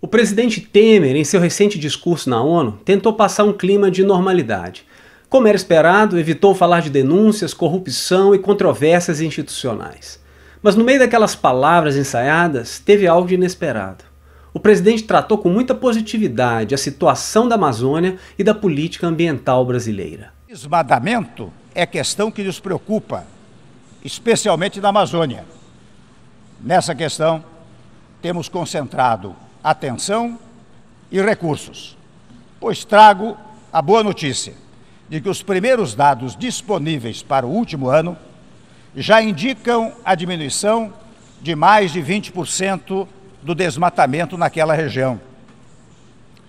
O presidente Temer, em seu recente discurso na ONU, tentou passar um clima de normalidade. Como era esperado, evitou falar de denúncias, corrupção e controvérsias institucionais. Mas no meio daquelas palavras ensaiadas, teve algo de inesperado. O presidente tratou com muita positividade a situação da Amazônia e da política ambiental brasileira. Desmatamento é questão que nos preocupa, especialmente na Amazônia. Nessa questão, temos concentrado atenção e recursos, pois trago a boa notícia de que os primeiros dados disponíveis para o último ano já indicam a diminuição de mais de 20% do desmatamento naquela região.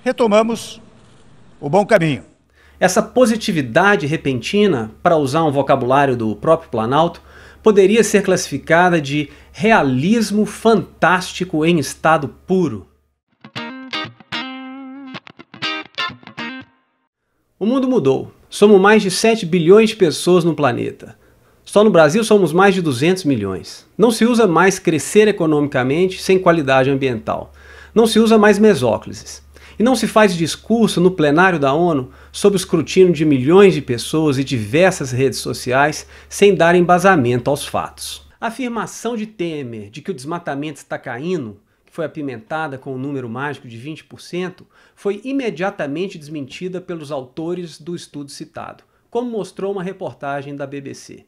Retomamos o bom caminho. Essa positividade repentina, para usar um vocabulário do próprio Planalto, poderia ser classificada de realismo fantástico em estado puro. O mundo mudou. Somos mais de 7 bilhões de pessoas no planeta. Só no Brasil somos mais de 200 milhões. Não se usa mais crescer economicamente sem qualidade ambiental. Não se usa mais mesóclises. E não se faz discurso no plenário da ONU sob o escrutínio de milhões de pessoas e diversas redes sociais sem dar embasamento aos fatos. A afirmação de Temer de que o desmatamento está caindo, foi apimentada com o número mágico de 20%, foi imediatamente desmentida pelos autores do estudo citado, como mostrou uma reportagem da BBC.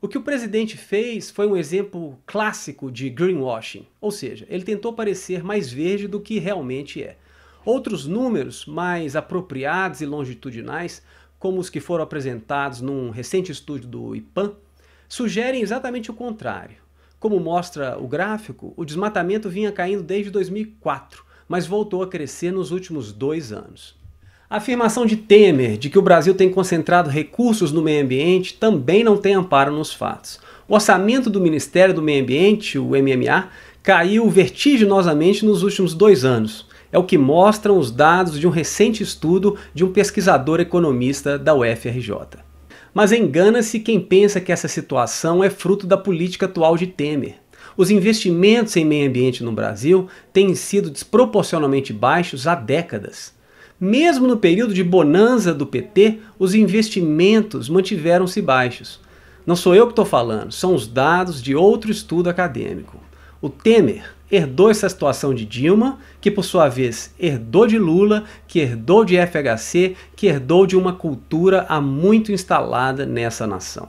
O que o presidente fez foi um exemplo clássico de greenwashing, ou seja, ele tentou parecer mais verde do que realmente é. Outros números mais apropriados e longitudinais, como os que foram apresentados num recente estudo do IPAM, sugerem exatamente o contrário. Como mostra o gráfico, o desmatamento vinha caindo desde 2004, mas voltou a crescer nos últimos 2 anos. A afirmação de Temer de que o Brasil tem concentrado recursos no meio ambiente também não tem amparo nos fatos. O orçamento do Ministério do Meio Ambiente, o MMA, caiu vertiginosamente nos últimos 2 anos. É o que mostram os dados de um recente estudo de um pesquisador economista da UFRJ. Mas engana-se quem pensa que essa situação é fruto da política atual de Temer. Os investimentos em meio ambiente no Brasil têm sido desproporcionalmente baixos há décadas. Mesmo no período de bonanza do PT, os investimentos mantiveram-se baixos. Não sou eu que estou falando, são os dados de outro estudo acadêmico. O Temer herdou essa situação de Dilma, que por sua vez herdou de Lula, que herdou de FHC, que herdou de uma cultura há muito instalada nessa nação.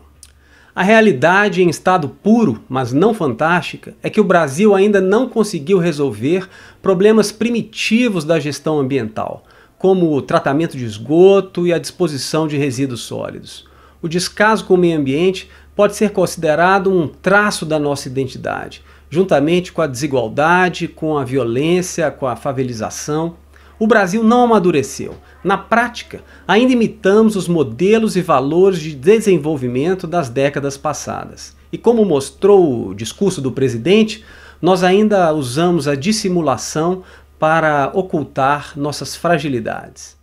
A realidade em estado puro, mas não fantástica, é que o Brasil ainda não conseguiu resolver problemas primitivos da gestão ambiental, como o tratamento de esgoto e a disposição de resíduos sólidos. O descaso com o meio ambiente pode ser considerado um traço da nossa identidade, juntamente com a desigualdade, com a violência, com a favelização. O Brasil não amadureceu. Na prática, ainda imitamos os modelos e valores de desenvolvimento das décadas passadas. E como mostrou o discurso do presidente, nós ainda usamos a dissimulação para ocultar nossas fragilidades.